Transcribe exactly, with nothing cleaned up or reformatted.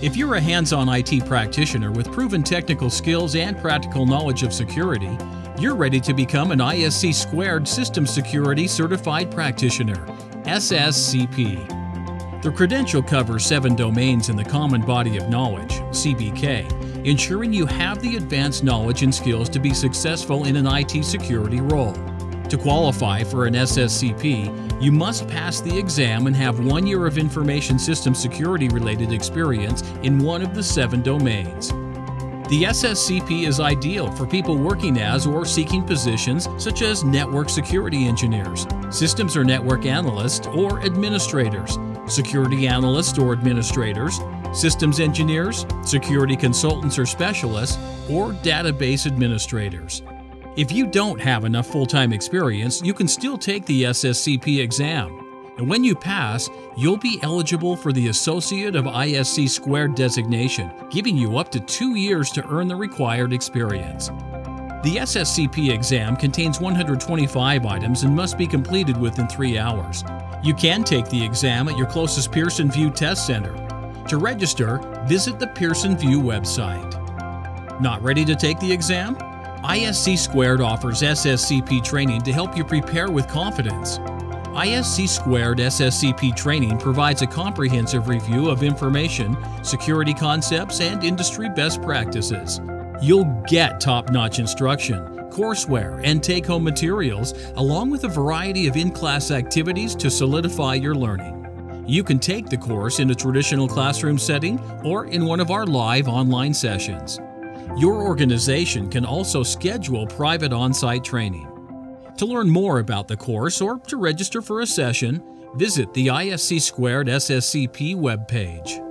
If you're a hands-on I T practitioner with proven technical skills and practical knowledge of security, you're ready to become an I S C squared System Security Certified Practitioner, S S C P. The credential covers seven domains in the Common Body of Knowledge, C B K, ensuring you have the advanced knowledge and skills to be successful in an I T security role. To qualify for an S S C P, you must pass the exam and have one year of information system security-related experience in one of the seven domains. The S S C P is ideal for people working as or seeking positions such as network security engineers, systems or network analysts or administrators, security analysts or administrators, systems engineers, security consultants or specialists, or database administrators. If you don't have enough full-time experience, you can still take the S S C P exam. And when you pass, you'll be eligible for the Associate of I S C squared designation, giving you up to two years to earn the required experience. The S S C P exam contains one hundred twenty-five items and must be completed within three hours. You can take the exam at your closest Pearson VUE test center. To register, visit the Pearson VUE website. Not ready to take the exam? I S C squared offers S S C P training to help you prepare with confidence. I S C squared S S C P training provides a comprehensive review of information, security concepts, and industry best practices. You'll get top-notch instruction, courseware, and take-home materials, along with a variety of in-class activities to solidify your learning. You can take the course in a traditional classroom setting or in one of our live online sessions. Your organization can also schedule private on-site training. To learn more about the course or to register for a session, visit the I S C squared S S C P webpage.